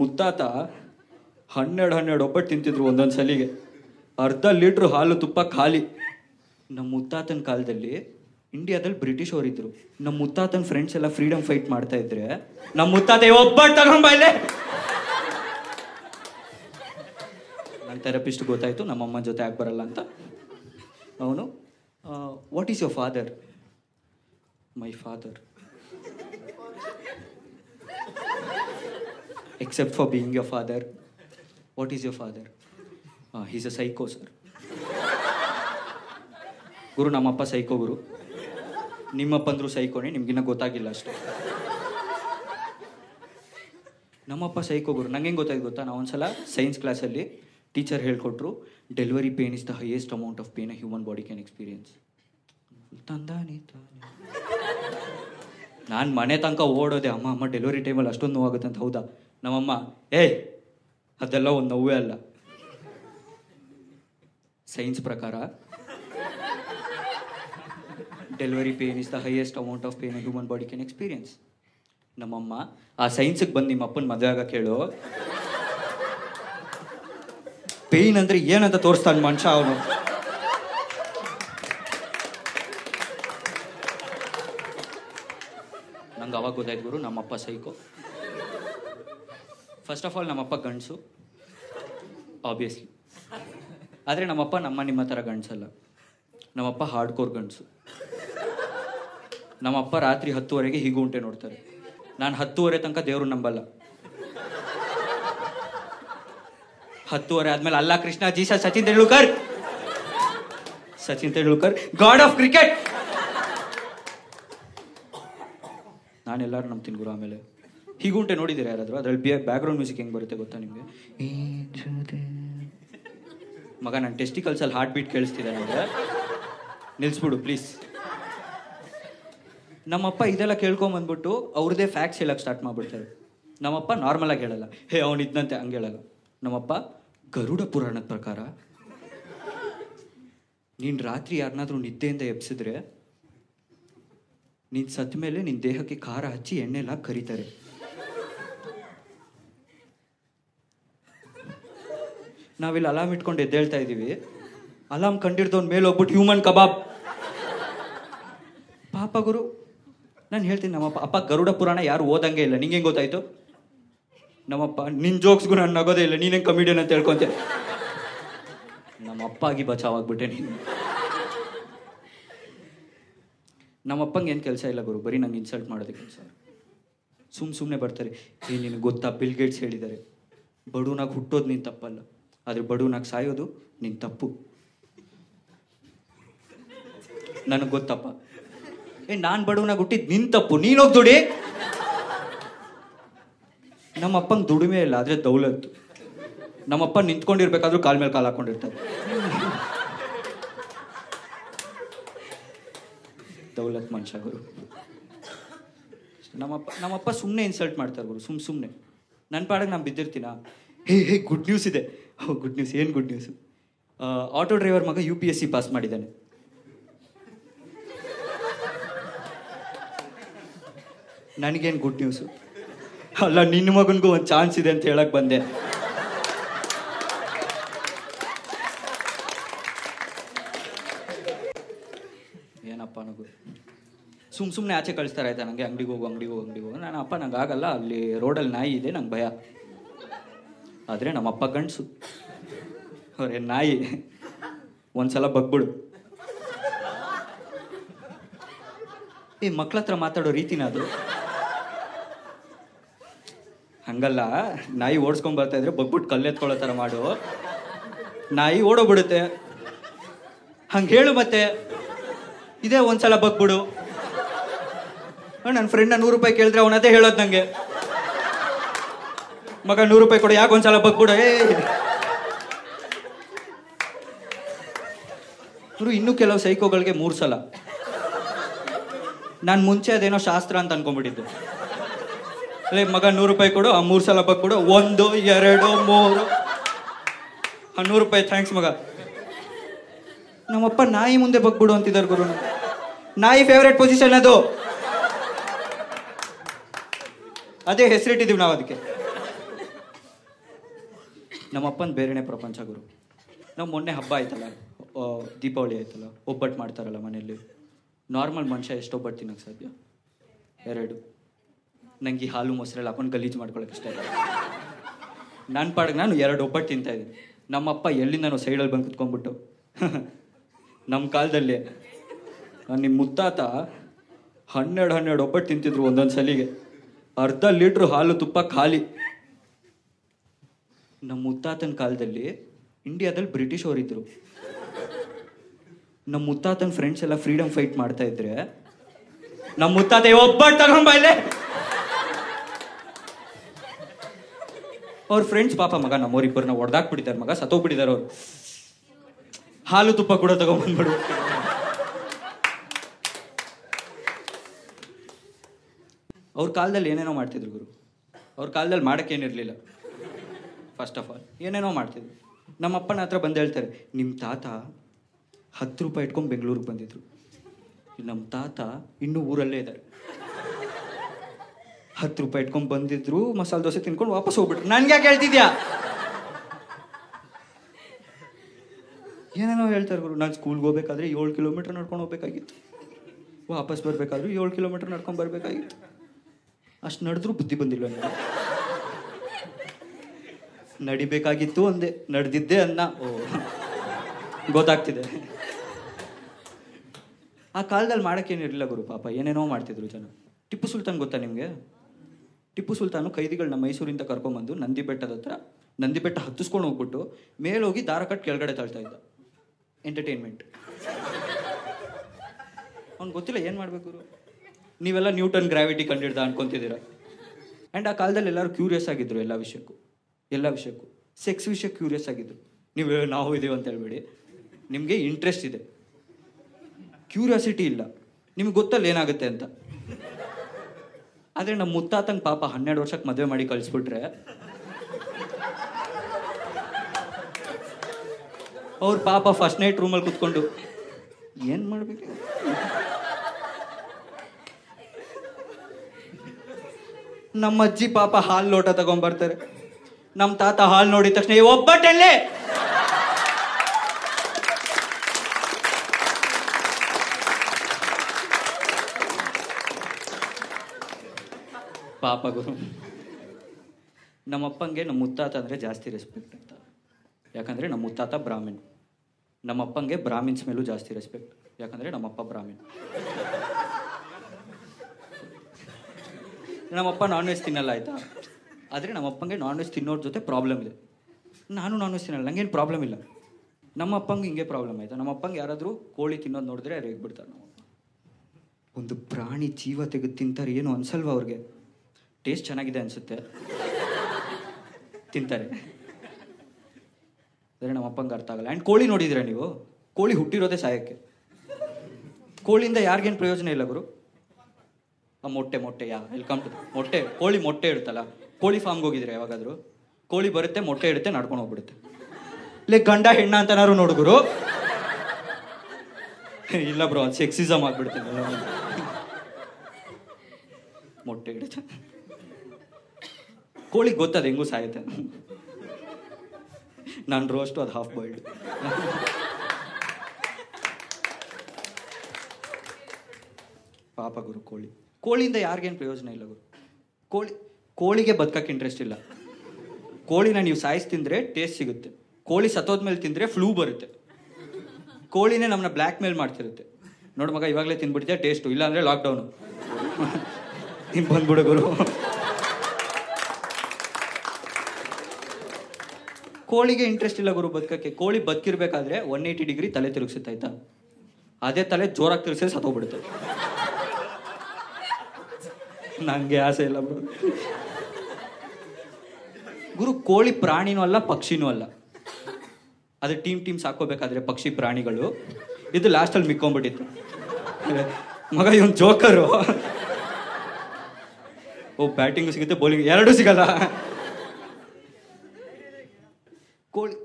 मुत्ताता 12 तिंतिद्रु अर्ध लीट्र हालु तुप्प खाली। नम्म मुत्तातन कालदल्लि ಇಂಡಿಯಾದಲ್ಲಿ ಬ್ರಿಟಿಷ್ ಅವರು ಇದ್ದರು। ನಮ್ಮ ಮುತ್ತಾತನ ಫ್ರೆಂಡ್ಸ್ ಎಲ್ಲ ಫ್ರೀಡಂ ಫೈಟ್ ಮಾಡ್ತಾ ಇದ್ರೆ ನಮ್ಮ ಮುತ್ತಾತೆ ಒಬ್ಬಟ್ಟು ತಗೊಂಡು ಬೈಲೆ ನನ್ನ ಥೆರಪಿಸ್ಟ್ ಗೊತ್ತಾಯ್ತು ನಮ್ಮ ಅಮ್ಮ ಜೊತೆ ಯಾಕೆ ಬರಲ್ಲ ಅಂತ। ಅವನು what is your father? My father except for being your father. What is your father? He is a psycho sir. ಗುರು ನಮ್ಮಪ್ಪ ಸೈಕೋ ಗುರು, ನಿಮ್ಮಪ್ಪಂದ್ರು ಸೈಕೋನೇ, ನಿಮಗಿನ್ನ ಗೊತ್ತಾಗಿಲ್ಲ ಅಷ್ಟೇ। ನಮ್ಮಪ್ಪ ಸೈಕೋ ಗುರು, ನಂಗೆ ಹೆಂಗೆ ಗೊತ್ತಾಯ್ತು ಗೊತ್ತಾ? ನಾವು ಒಂದ್ಸಲ ಸೈನ್ಸ್ ಕ್ಲಾಸಲ್ಲಿ ಟೀಚರ್ ಹೇಳ್ಕೊಟ್ರು, delivery pain is the highest amount of pain a human body can experience ತಂದಾನೆ ತಾನೆ। ನಾನು ಮನೆ ತನಕ ಓಡೋದೆ, ಅಮ್ಮ ಅಮ್ಮ ಡೆಲಿವರಿ ಟೈಮಲ್ಲಿ ಅಷ್ಟೊಂದು ನೋವಾಗುತ್ತೆ ಅಂತ। ಹೌದಾ? ನಮ್ಮಮ್ಮ ಏಯ್ ಅದೆಲ್ಲ ಒಂದು ನೋವೇ ಅಲ್ಲ, ಸೈನ್ಸ್ ಪ್ರಕಾರ delivery pain is the highest amount of pain human body can experience. ನಮ್ಮಮ್ಮ ಆ ಸೈನ್ಸಿಗೆ ಬಂದು ನಿಮ್ಮ ಅಪ್ಪನ ಮದುವೆ ಆಗ ಕೇಳು, ಪೇನ್ ಅಂದರೆ ಏನಂತ ತೋರಿಸ್ತಾನೆ ಮನುಷ್ಯ ಅವನು. ನಂಗೆ ಅವಾಗ ಗೊತ್ತಾಯ್ತು ಗುರು ನಮ್ಮಪ್ಪ ಸೈಕೋ. ಫಸ್ಟ್ ಆಫ್ ಆಲ್ ನಮ್ಮಪ್ಪ ಗಂಡಸು ಆಬ್ವಿಯಸ್ಲಿ, ಆದರೆ ನಮ್ಮಪ್ಪ ನಿಮ್ಮ ಥರ ಗಂಡಸಲ್ಲ, ನಮ್ಮಪ್ಪ ಹಾರ್ಡ್ಕೋರ್ ಗಂಡಸು। ನಮ್ಮಪ್ಪ ರಾತ್ರಿ 10 ಗಂಟೆಗೆ ಹೀಗೂ ಉಂಟೆ ನೋಡ್ತಾರೆ, ನಾನು 10 ಗಂಟೆ ತನಕ ದೇವ್ರು ನಂಬಲ್ಲ, 10 ಗಂಟೆ ಆದಮೇಲೆ Allah Krishna Jesus Sachin Tendulkar god of cricket, ನಾನೆಲ್ಲರೂ ನಂಬ್ತೀನಿ ಗುರು। ಆಮೇಲೆ ಹೀಗುಂಟೆ ನೋಡಿದ್ದೀರಾ ಯಾರಾದರೂ? ಅದರಲ್ಲಿ ಬ್ಯಾಕ್ಗ್ರೌಂಡ್ ಮ್ಯೂಸಿಕ್ ಹೆಂಗೆ ಬರುತ್ತೆ ಗೊತ್ತಾ ನಿಮಗೆ? ಮಗ ನನ್ನ ಟೆಸ್ಟಿಕಲ್ಸಲ್ಲಿ ಹಾರ್ಟ್ ಬೀಟ್ ಕೇಳಿಸ್ತಿದೆ ನನಗೆ, ನಿಲ್ಲಿಸ್ಬಿಡು ಪ್ಲೀಸ್। ನಮ್ಮಪ್ಪ ಇದೆಲ್ಲ ಕೇಳ್ಕೊಂಬಂದ್ಬಿಟ್ಟು ಅವ್ರದ್ದೇ ಫ್ಯಾಕ್ಟ್ಸ್ ಹೇಳಕ್ಕೆ ಸ್ಟಾರ್ಟ್ ಮಾಡಿಬಿಡ್ತಾರೆ। ನಮ್ಮಪ್ಪ ನಾರ್ಮಲಾಗಿ ಹೇಳಲ್ಲ, ಹೇ ಅವ್ನು ಇದ್ದಂತೆ ಹಂಗೆ ಹೇಳಲ್ಲ। ನಮ್ಮಪ್ಪ ಗರುಡ ಪುರಾಣದ ಪ್ರಕಾರ ನೀನು ರಾತ್ರಿ ಯಾರನ್ನಾದ್ರೂ ನಿದ್ದೆಯಿಂದ ಎಬ್ಸಿದ್ರೆ ನೀನು ಸತ್ತ ಮೇಲೆ ನಿನ್ನ ದೇಹಕ್ಕೆ ಖಾರ ಹಚ್ಚಿ ಎಣ್ಣೆಲ್ಲ ಕರೀತಾರೆ, ನಾವಿಲ್ಲಿ ಅಲಾರ್ಮ್ ಇಟ್ಕೊಂಡು ಎದ್ದೇಳ್ತಾ ಇದ್ದೀವಿ, ಅಲಾರ್ಮ್ ಕಂಡಿಡ್ದವ್ನ ಮೇಲೆ ಹೋಗ್ಬಿಟ್ಟು ಹ್ಯೂಮನ್ ಕಬಾಬ್ ಪಾಪ ಗುರು। ನಾನು ಹೇಳ್ತೀನಿ ನಮ್ಮಪ್ಪ, ಅಪ್ಪ ಗರುಡ ಪುರಾಣ ಯಾರು ಓದಂಗೆ ಇಲ್ಲ, ನಿಂಗೆ ಹೆಂಗೆ ಗೊತ್ತಾಯ್ತು? ನಮ್ಮಪ್ಪ ನಿನ್ನ ಜೋಕ್ಸ್ಗೂ ನಾನು ನಗೋದೇ ಇಲ್ಲ, ನೀನೇನು ಕಮಿಡಿಯನ್ ಅಂತ ಹೇಳ್ಕೊಂತೆ। ನಮ್ಮಪ್ಪ ಆಗಿ ಬಚಾವಾಗ್ಬಿಟ್ಟೆ ನೀನು। ನಮ್ಮಪ್ಪಂಗೆ ಏನು ಕೆಲಸ ಇಲ್ಲ ಗುರು, ಬರೀ ನಂಗೆ ಇನ್ಸಲ್ಟ್ ಮಾಡೋದಕ್ಕೆ ಕೆಲಸ। ಸುಮ್ಮನೆ ಬರ್ತಾರೆ, ನಿನಗೆ ಗೊತ್ತಾ ಬಿಲ್ ಗೇಟ್ಸ್ ಹೇಳಿದ್ದಾರೆ ಬಡವನಾಗಿ ಹುಟ್ಟೋದು ನೀನು ತಪ್ಪಲ್ಲ, ಆದರೆ ಬಡವನಾಗಿ ಸಾಯೋದು ನೀನು ತಪ್ಪು। ನನಗೆ ಗೊತ್ತಪ್ಪ, ನಾನು ಬಡವನಾಗಿ ಹುಟ್ಟಿದ್ ನಿನ್ ತಪ್ಪು, ನೀನ್ ಹೋಗ್ ದುಡಿ। ನಮ್ಮಪ್ಪಂಗೆ ದುಡಿಮೆ ಇಲ್ಲ, ಆದ್ರೆ ದೌಲತ್ತು। ನಮ್ಮಪ್ಪ ನಿಂತ್ಕೊಂಡಿರ್ಬೇಕಾದ್ರೂ ಕಾಲ್ ಮೇಲೆ ಕಾಲ್ ಹಾಕೊಂಡಿರ್ತಾರೆ, ದೌಲತ್ ಮನುಷ್ಯ ಗುರು। ನಮ್ಮಪ್ಪ ಸುಮ್ಮನೆ ಇನ್ಸಲ್ಟ್ ಮಾಡ್ತಾರೆ ಗುರು, ಸುಮ್ಮನೆ ನನ್ನ ಪಾಡಕ್ಕೆ ನಾನು ಬಿದ್ದಿರ್ತೀನ, ಹೇ ಹೇ ಗುಡ್ ನ್ಯೂಸ್ ಇದೆ, ಗುಡ್ ನ್ಯೂಸ್, ಏನು ಗುಡ್ ನ್ಯೂಸ್? ಆಟೋ ಡ್ರೈವರ್ ಮಗ UPSC ಪಾಸ್ ಮಾಡಿದ್ದಾನೆ, ನನಗೇನು ಗುಡ್ ನ್ಯೂಸು? ಅಲ್ಲ ನಿನ್ನ ಮಗನಿಗೂ ಒಂದು ಚಾನ್ಸ್ ಇದೆ ಅಂತ ಹೇಳಕ್ಕೆ ಬಂದೆ। ಏನಪ್ಪ ನನಗೂ ಸುಮ್ಮನೆ ಆಚೆ ಕಳಿಸ್ತಾರೆ ಆಯ್ತಾ, ನನಗೆ ಅಂಗಡಿಗೆ ಹೋಗು ನಾನು, ಅಪ್ಪ ನಂಗೆ ಆಗಲ್ಲ, ಅಲ್ಲಿ ರೋಡಲ್ಲಿ ನಾಯಿ ಇದೆ ನಂಗೆ ಭಯ, ಆದರೆ ನಮ್ಮಪ್ಪ ಗಂಡಸು, ಅವರೇ ನಾಯಿ ಒಂದ್ಸಲ ಬಗ್ಬಿಡು, ಈ ಮಕ್ಳ ಹತ್ರ ಮಾತಾಡೋ ರೀತಿನಾದ್ರು ಹಂಗಲ್ಲ, ನಾಯಿ ಓಡಿಸ್ಕೊಂಡ್ ಬರ್ತಾ ಇದ್ರೆ ಬಗ್ಬಿಟ್ಟು ಕಲ್ಲೆತ್ಕೊಳ್ಳೋ ಥರ ಮಾಡು, ನಾಯಿ ಓಡೋಗ್ಬಿಡುತ್ತೆ, ಹಂಗೆ ಹೇಳು ಮತ್ತೆ, ಇದೇ ಒಂದ್ಸಲ ಬಗ್ಬಿಡು। ನನ್ನ ಫ್ರೆಂಡ್ನ 100 ರೂಪಾಯಿ ಕೇಳಿದ್ರೆ ಅವನದೇ ಹೇಳೋದು ನಂಗೆ, ಮಗ 100 ರೂಪಾಯಿ ಕೊಡು, ಯಾಕೆ ಒಂದ್ಸಲ ಬಗ್ಬಿಡು? ಇನ್ನೂ ಕೆಲವು ಸೈಕೋಗಳಿಗೆ 3 ಸಲ। ನಾನು ಮುಂಚೆ ಅದೇನೋ ಶಾಸ್ತ್ರ ಅಂತ ಅನ್ಕೊಂಡ್ಬಿಟ್ಟಿದ್ದೆ, ಅಲ್ಲೇ ಮಗ 100 ರೂಪಾಯಿ ಕೊಡು, ಆ 3 ಸಲ ಬಗ್ಬಿಡು, 1 2 3 ಆ 100 ರೂಪಾಯಿ ಥ್ಯಾಂಕ್ಸ್ ಮಗ। ನಮ್ಮಪ್ಪ ನಾಯಿ ಮುಂದೆ ಬಗ್ಬಿಡು ಅಂತಿದ್ದಾರೆ ಗುರು, ನಾಯಿ ಫೇವ್ರೇಟ್ ಪೊಸಿಷನ್ ಅದು, ಅದೇ ಹೆಸರಿಟ್ಟಿದ್ದೀವಿ ನಾವು ಅದಕ್ಕೆ, नम्मन बेरे प्रपंच गुरु ना मोन्े हब्ब आयतल दीपावली आयतल मनली नार्मल मनुष्य एस्टोबट्ट तीनक साध्य एरू नं हालू मोसरेल हाक गलीज मोकोक नान पाड़क नानू एरबट तीन नम्मप एलो सैडल बंद कुंबिटू नम काले नि मुत्ताता 12 तिंतिद्रु सलिगे अर्ध लीटर हालु तुप्प खाली नम मुत्तातन कालदल्लि इंडियादल्लि ब्रिटिश ओरिद्रु नम मुत्तातन फ्रेंड्स एल्ल फ्रीडम फाइट माड्ता इद्रे नम मुत्ताते ओब्बट्ट तगंड बाइले और फ्रेंड्स पाप मग नमोरिब्बरन्न ओडेदाक बिडिदारे मग सतोग बिडिदारे अवरु हालु तुप्प कूड तगंड बंदबिडु और कालदल्लि ಏನೇನೋ ಮಾಡ್ತಿದ್ರು ಗುರು ಅವ್ರ ಕಾಲದಲ್ಲಿ ಮಾಡಕ್ಕೆ ಏನಿರಲಿಲ್ಲ ಫಸ್ಟ್ ಆಫ್ ಆಲ್ ಏನೇನೋ ಮಾಡ್ತಿದ್ರು ನಮ್ಮ ಅಪ್ಪನ ಹತ್ರ ಬಂದು ಹೇಳ್ತಾರೆ ನಿಮ್ಮ ತಾತ 10 ರೂಪಾಯಿ ಇಟ್ಕೊಂಡು ಬೆಂಗಳೂರಿಗೆ ಬಂದಿದ್ರು ನಮ್ಮ ತಾತ ಇನ್ನೂ ಊರಲ್ಲೇ ಇದ್ದಾರೆ 10 ರೂಪಾಯಿ ಇಟ್ಕೊಂಡು ಬಂದಿದ್ರು ಮಸಾಲೆ ದೋಸೆ ತಿನ್ಕೊಂಡು ವಾಪಸ್ ಹೋಗ್ಬಿಟ್ರು ನನಗೆ ಯಾಕೆ ಹೇಳ್ತಿದ್ಯಾ ಏನೇನೋ ಹೇಳ್ತಾರೆ ಗುರು ನಾನು ಸ್ಕೂಲ್ ಗೆ ಹೋಗಬೇಕಾದ್ರೆ 7 ಕಿಲೋಮೀಟರ್ ನಡ್ಕೊಂಡು ಹೋಗಬೇಕಾಗಿತ್ತು ವಾಪಸ್ ಬರಬೇಕಾದ್ರೆ 7 ಕಿಲೋಮೀಟರ್ ನಡ್ಕೊಂಡು ಬರಬೇಕಾಗಿತ್ತು ಅಷ್ಟು ನಡೆದ್ರು ಬುದ್ಧಿ ಬಂದಿಲ್ಲ ನನಗೆ ನಡಿಬೇಕಾಗಿತ್ತು ಅಂದೆ ನಡೆದಿದ್ದೆ ಅನ್ನ ಓ ಗೊತ್ತಾಗ್ತಿದೆ ಆ ಕಾಲದಲ್ಲಿ ಮಾಡೋಕೇನಿರಲಿಲ್ಲ ಗುರು ಪಾಪ ಏನೇನೋ ಮಾಡ್ತಿದ್ರು ಜನ ಟಿಪ್ಪು ಸುಲ್ತಾನ್ ಗೊತ್ತಾ ನಿಮಗೆ ಟಿಪ್ಪು ಸುಲ್ತಾನು ಕೈದಿಗಳನ್ನ ಮೈಸೂರಿಂದ ಕರ್ಕೊಂಡ್ಬಂದು ನಂದಿ ಬೆಟ್ಟದ ಹತ್ರ ನಂದಿ ಬೆಟ್ಟ ಹತ್ತಿಸ್ಕೊಂಡು ಹೋಗ್ಬಿಟ್ಟು ಮೇಲೋಗಿ ದಾರ ಕಟ್ ಕೆಳಗಡೆ ತಳ್ತಾ ಇದ್ದ ಎಂಟರ್ಟೈನ್ಮೆಂಟ್ ಅವ್ನು ಗೊತ್ತಿಲ್ಲ ಏನು ಮಾಡಬೇಕು ಗುರು ನೀವೆಲ್ಲ ನ್ಯೂಟನ್ ಗ್ರಾವಿಟಿ ಕಂಡಿಡ್ದ ಅನ್ಕೊತಿದ್ದೀರಾ ಆ್ಯಂಡ್ ಆ ಕಾಲದಲ್ಲಿ ಎಲ್ಲರೂ ಕ್ಯೂರಿಯಸ್ ಆಗಿದ್ದರು ಎಲ್ಲ ವಿಷಯಕ್ಕೂ ಸೆಕ್ಸ್ ವಿಷಯ ಕ್ಯೂರಿಯಸ್ ಆಗಿದ್ದರು ನೀವು ನಾವು ಇದ್ದೀವಿ ಅಂತ ಹೇಳ್ಬೇಡಿ ನಿಮಗೆ ಇಂಟ್ರೆಸ್ಟ್ ಇದೆ ಕ್ಯೂರಿಯಾಸಿಟಿ ಇಲ್ಲ ನಿಮ್ಗೆ ಗೊತ್ತಲ್ಲ ಏನಾಗುತ್ತೆ ಅಂತ ಆದರೆ ನಮ್ಮ ಮುತ್ತಾತಂಗೆ ಪಾಪ 12 ವರ್ಷಕ್ಕೆ ಮದುವೆ ಮಾಡಿ ಕಳಿಸ್ಬಿಟ್ರೆ ಅವ್ರ ಪಾಪ ಫಸ್ಟ್ ನೈಟ್ ರೂಮಲ್ಲಿ ಕೂತ್ಕೊಂಡು ಏನು ಮಾಡಬೇಕು ನಮ್ಮ ಅಜ್ಜಿ ಪಾಪ ಹಾಲು ಲೋಟ ತಗೊಂಡ್ಬರ್ತಾರೆ ನಮ್ಮ ತಾತ ಹಾಲು ನೋಡಿದ ತಕ್ಷಣ ಏ ಒಬ್ಬಟ್ಟಲ್ಲೇ ಪಾಪ ಗುರು ನಮ್ಮಪ್ಪಂಗೆ ನಮ್ಮ ಮುತ್ತಾತ ಅಂದರೆ ಜಾಸ್ತಿ ರೆಸ್ಪೆಕ್ಟ್ ಅಂತ ಯಾಕಂದರೆ ನಮ್ಮ ಮುತ್ತಾತ ಬ್ರಾಹ್ಮಣ್ ನಮ್ಮಪ್ಪಂಗೆ ಬ್ರಾಹ್ಮಿನ್ಸ್ ಮೇಲೂ ಜಾಸ್ತಿ ರೆಸ್ಪೆಕ್ಟ್ ಯಾಕಂದರೆ ನಮ್ಮಪ್ಪ ಬ್ರಾಹ್ಮಣ್ ನಮ್ಮಪ್ಪ ನಾನ್ ವೆಜ್ ತಿನ್ನಲ್ಲ ಆಯಿತಾ ಆದರೆ ನಮ್ಮಪ್ಪಂಗೆ ನಾನ್ ವೆಜ್ ತಿನ್ನೋರ ಜೊತೆ ಪ್ರಾಬ್ಲಮ್ ಇದೆ ನಾನು ನಾನ್ ವೆಜ್ ತಿನ್ನಲ್ಲ ನನಗೇನು ಪ್ರಾಬ್ಲಮ್ ಇಲ್ಲ ನಮ್ಮಪ್ಪಂಗೆ ಹಿಂಗೆ ಪ್ರಾಬ್ಲಮ್ ಆಯಿತಾ ನಮ್ಮಪ್ಪಂಗೆ ಯಾರಾದರೂ ಕೋಳಿ ತಿನ್ನೋದು ನೋಡಿದ್ರೆ ರೇಗ್ಬಿಡ್ತಾರೆ ನಮ್ಮಪ್ಪ ಒಂದು ಪ್ರಾಣಿ ಜೀವ ತೆಗೆದು ತಿಂತಾರೆ ಏನು ಅನಿಸಲ್ವ ಅವ್ರಿಗೆ ಟೇಸ್ಟ್ ಚೆನ್ನಾಗಿದೆ ಅನಿಸುತ್ತೆ ತಿಂತಾರೆ ಆದರೆ ನಮ್ಮಪ್ಪಂಗೆ ಅರ್ಥ ಆಗಲ್ಲ ಆ್ಯಂಡ್ ಕೋಳಿ ನೋಡಿದ್ದೀರಾ ನೀವು ಕೋಳಿ ಹುಟ್ಟಿರೋದೇ ಸಾಯಕ್ಕೆ ಕೋಳಿಯಿಂದ ಯಾರಿಗೇನು ಪ್ರಯೋಜನ ಇಲ್ಲ ಗುರು ಆ ಮೊಟ್ಟೆ ಮೊಟ್ಟೆ ಯಾ ವೆಲ್ಕಮ್ ಟು ಮೊಟ್ಟೆ ಕೋಳಿ ಮೊಟ್ಟೆ ಇಡುತ್ತಲ್ಲ ಕೋಳಿ ಫಾರ್ಮ್ಗೆ ಹೋಗಿದ್ರೆ ಯಾವಾಗಾದರೂ ಕೋಳಿ ಬರುತ್ತೆ ಮೊಟ್ಟೆ ಇಡುತ್ತೆ ನಡ್ಕೊಂಡು ಹೋಗ್ಬಿಡುತ್ತೆ ಲೇ ಗಂಡ ಹೆಣ್ಣ ಅಂತನಾರು ನೋಡುಗರು ಇಲ್ಲ ಬ್ರೋ ಅದು ಸೆಕ್ಸಿಸಮ್ ಆಗಿಬಿಡ್ತೀನಿ ಮೊಟ್ಟೆ ಇಡುತ್ತೆ ಕೋಳಿಗೆ ಗೊತ್ತದು ಹೆಂಗೂ ಸಾಯುತ್ತೆ ನಾನು ರೋಸ್ಟು ಅದು ಹಾಫ್ ಬಾಯ್ಲ್ಡ್ ಪಾಪ ಗುರು ಕೋಳಿ ಕೋಳಿಯಿಂದ ಯಾರಿಗೇನು ಪ್ರಯೋಜನ ಇಲ್ಲ ಗುರು ಕೋಳಿಗೆ ಬದುಕಕ್ಕೆ ಇಂಟ್ರೆಸ್ಟ್ ಇಲ್ಲ ಕೋಳಿನ ನೀವು ಸಾಯಿಸಿ ತಿಂದರೆ ಟೇಸ್ಟ್ ಸಿಗುತ್ತೆ ಕೋಳಿ ಸತ್ತೋದ್ಮೇಲೆ ತಿಂದರೆ ಫ್ಲೂ ಬರುತ್ತೆ ಕೋಳಿನೇ ನಮ್ಮನ್ನ ಬ್ಲ್ಯಾಕ್ ಮೇಲ್ ಮಾಡ್ತಿರುತ್ತೆ ನೋಡಿ ಮಗ ಇವಾಗಲೇ ತಿಂದ್ಬಿಡ್ತೀಯ ಟೇಸ್ಟು ಇಲ್ಲಾಂದರೆ ಲಾಕ್ಡೌನು ನೀನು ಬಂದ್ಬಿಡು ಗುರು ಕೋಳಿಗೆ ಇಂಟ್ರೆಸ್ಟ್ ಇಲ್ಲ ಗುರು ಬದುಕಕ್ಕೆ ಕೋಳಿ ಬದುಕಿರ್ಬೇಕಾದ್ರೆ 180 ಡಿಗ್ರಿ ತಲೆ ತಿರುಗಿಸುತ್ತೆ ಆಯ್ತಾ ಅದೇ ತಲೆ ಜೋರಾಗಿ ತಿರುಗಿಸಿದ್ರೆ ಸತ್ತೋಗ್ಬಿಡುತ್ತೆ ನನಗೆ ಆಸೆ ಇಲ್ಲ ಬ್ರೋ ಗುರು ಕೋಳಿ ಪ್ರಾಣಿನೂ ಅಲ್ಲ ಪಕ್ಷಿನೂ ಅಲ್ಲ ಅದು ಟೀಮ್ ಸಾಕೋಬೇಕಾದ್ರೆ ಪಕ್ಷಿ ಪ್ರಾಣಿಗಳು ಇದು ಲಾಸ್ಟಲ್ಲಿ ಮಿಕ್ಕೊಂಡ್ಬಿಟ್ಟಿತ್ತು ಮಗ ಇವನು ಜೋಕರು ಓ ಬ್ಯಾಟಿಂಗು ಸಿಗುತ್ತೆ ಬೌಲಿಂಗ್ ಎರಡೂ ಸಿಗಲ್ಲ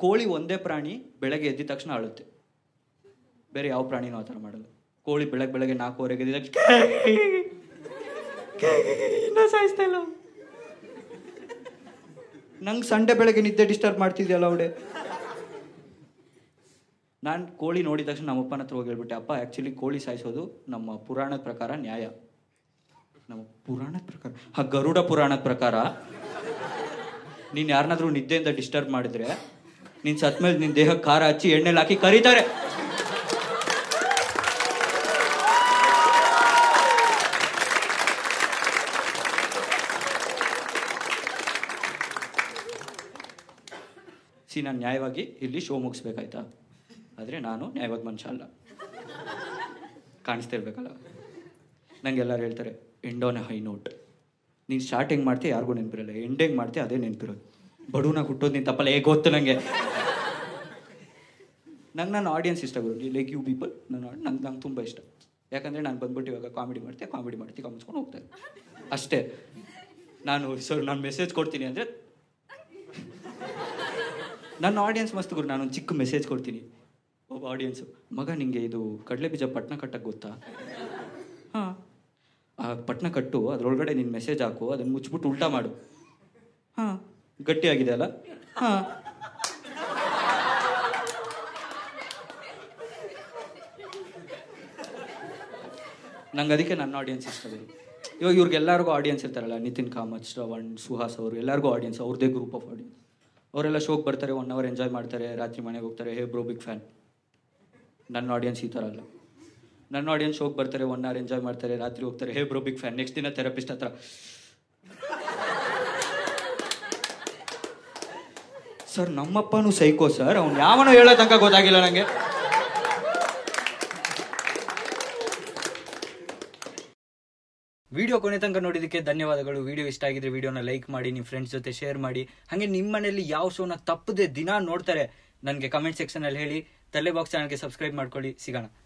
ಕೋಳಿ ಒಂದೇ ಪ್ರಾಣಿ ಬೆಳಗ್ಗೆ ಎದ್ದಿದ ತಕ್ಷಣ ಅಳುತ್ತೆ ಬೇರೆ ಯಾವ ಪ್ರಾಣಿನೂ ಆ ಥರ ಮಾಡಲ್ಲ ಕೋಳಿ ಬೆಳಗ್ಗೆ 4:30ಕ್ಕೆ ಎದ್ದಿದ ತಕ್ಷಣ ಸಾಯಿಸ್ತಾ ಇಲ್ಲ ನಂಗೆ ಸಂಡೆ ಬೆಳಗ್ಗೆ ನಿದ್ದೆ ಡಿಸ್ಟರ್ಬ್ ಮಾಡ್ತಿದ್ಯಲ್ಲ ಅವಡೆ. ನಾನು ಕೋಳಿ ನೋಡಿದ ತಕ್ಷಣ ನಮ್ಮಪ್ಪನ ಹತ್ರ ಹೋಗಿ ಹೇಳ್ಬಿಟ್ಟೆ, ಅಪ್ಪ ಆ್ಯಕ್ಚುಲಿ ಕೋಳಿ ಸಾಯಿಸೋದು ನಮ್ಮ ಪುರಾಣದ ಪ್ರಕಾರ ನ್ಯಾಯ. ನಮ್ಮ ಪುರಾಣದ ಪ್ರಕಾರ? ಹಾಂ, ಗರುಡ ಪುರಾಣದ ಪ್ರಕಾರ ನೀನು ಯಾರನ್ನಾದ್ರೂ ನಿದ್ದೆಯಿಂದ ಡಿಸ್ಟರ್ಬ್ ಮಾಡಿದ್ರೆ ನೀನು ಸತ್ ಮೇಲೆ ನಿನ್ನ ದೇಹಕ್ಕೆ ಖಾರ ಹಚ್ಚಿ ಎಣ್ಣೆಲಿ ಹಾಕಿ ಕರೀತಾರೆ. ಸಿ, ನಾನು ನ್ಯಾಯವಾಗಿ ಇಲ್ಲಿ ಶೋ ಮುಗಿಸ್ಬೇಕಾಯ್ತಾ? ಆದರೆ ನಾನು ನ್ಯಾಯವಾದ ಮನುಷ್ಯ ಅಲ್ಲ, ಕಾಣಿಸ್ತಾ ಇರಬೇಕಲ್ಲ. ನನಗೆಲ್ಲರೂ ಹೇಳ್ತಾರೆ ಎಂಡೋನ ಹೈ ನೋಟ್, ನೀನು ಸ್ಟಾರ್ಟಿಂಗ್ ಮಾಡ್ತೀಯ ಯಾರಿಗೂ ನೆನಪಿರಲ್ಲ, ಎಂಡಿಂಗ್ ಮಾಡ್ತೀಯ ಅದೇ ನೆನಪಿರೋದು, ಬಡೂನಾಗ ಹುಟ್ಟೋದು ನೀನು ತಪ್ಪಲ್ಲ, ಹೇಗೆ ಗೊತ್ತು ನನಗೆ. ನಂಗೆ ನನ್ನ ಆಡಿಯನ್ಸ್ ಇಷ್ಟ ಬರೋದು, ಲೈಕ್ ಯು ಪೀಪಲ್, ನಂಗೆ ತುಂಬ ಇಷ್ಟ. ಯಾಕಂದರೆ ನಾನು ಬಂದ್ಬಿಟ್ಟು ಇವಾಗ ಕಾಮಿಡಿ ಮಾಡ್ತೀಯ ಕಾಮಿಸ್ಕೊಂಡು ಹೋಗ್ತಾರೆ ಅಷ್ಟೇ. ನಾನು ನಾನು ಮೆಸೇಜ್ ಕೊಡ್ತೀನಿ ಅಂದರೆ ನನ್ನ ಆಡಿಯನ್ಸ್ ಮಸ್ತ್ ಗುರು, ನಾನೊಂದು ಚಿಕ್ಕ ಮೆಸೇಜ್ ಕೊಡ್ತೀನಿ, ಒಬ್ಬ ಆಡಿಯನ್ಸು, ಮಗ ನಿಮಗೆ ಇದು ಕಡಲೆ ಬೀಜ ಪಟ್ನ ಕಟ್ಟಕ್ಕೆ ಗೊತ್ತಾ? ಹಾಂ, ಆ ಪಟ್ನ ಕಟ್ಟು, ಅದರೊಳಗಡೆ ನಿನ್ನ ಮೆಸೇಜ್ ಹಾಕು, ಅದನ್ನು ಮುಚ್ಚಿಬಿಟ್ಟು ಉಲ್ಟಾ ಮಾಡು. ಹಾಂ, ಗಟ್ಟಿಯಾಗಿದೆ ಅಲ್ಲ? ಹಾಂ. ನಂಗೆ ಅದಕ್ಕೆ ನನ್ನ ಆಡಿಯನ್ಸ್ ಇಷ್ಟ ಬರು. ಇವಾಗ ಇವ್ರಿಗೆಲ್ಲರಿಗೂ ಆಡಿಯನ್ಸ್ ಇರ್ತಾರಲ್ಲ, ನಿತಿನ್ ಕಾಮತ್, ಶ್ರವಣ್, ಸುಹಾಸ್ ಅವರು ಎಲ್ಲರಿಗೂ ಆಡಿಯನ್ಸ್, ಅವ್ರದ್ದೇ ಗ್ರೂಪ್ ಆಫ್ ಆಡಿಯನ್ಸ್. ಅವರೆಲ್ಲ ಶೋಗೆ ಬರ್ತಾರೆ, 1 hour ಎಂಜಾಯ್ ಮಾಡ್ತಾರೆ, ರಾತ್ರಿ ಮನೆಗೆ ಹೋಗ್ತಾರೆ. Hey bro big fan. ನನ್ನ ಆಡಿಯನ್ಸ್ ಈ ಥರ ಅಲ್ಲ. ನನ್ನ ಆಡಿಯನ್ಸ್ ಶೋಗೆ ಬರ್ತಾರೆ, 1 hour ಎಂಜಾಯ್ ಮಾಡ್ತಾರೆ, ರಾತ್ರಿ ಹೋಗ್ತಾರೆ. Hey bro big fan. Next ದಿನ ಥೆರಪಿಸ್ಟ್ ಹತ್ರ, ಸರ್ ನಮ್ಮಪ್ಪನೂ ಸೈಕೋ ಸರ್, ಅವ್ನು ಯಾವನೂ ಹೇಳೋ ತನಕ ಗೊತ್ತಾಗಿಲ್ಲ ನನಗೆ. ವಿಡಿಯೋ ಕೊನೆ ತನಕ ನೋಡಿದ್ದಕ್ಕೆ ಧನ್ಯವಾದಗಳು. ವಿಡಿಯೋ ಇಷ್ಟ ಆಗಿದ್ರೆ ವಿಡಿಯೋನ ಲೈಕ್ ಮಾಡಿ, ನಿಮ್ಮ ಫ್ರೆಂಡ್ಸ್ ಜೊತೆ ಶೇರ್ ಮಾಡಿ. ಹಾಗೆ ನಿಮ್ಮ ಮನೆಯಲ್ಲಿ ಯಾವ ಶೋನ ತಪ್ಪದೆ ದಿನ ನೋಡ್ತಾರೆ ನನಗೆ ಕಮೆಂಟ್ ಸೆಕ್ಷನಲ್ಲಿ ಹೇಳಿ. ತಲೆ ಬಾಕ್ಸ್ ಚಾನಲ್ಗೆ ಸಬ್ಸ್ಕ್ರೈಬ್ ಮಾಡ್ಕೊಳ್ಳಿ. ಸಿಗೋಣ.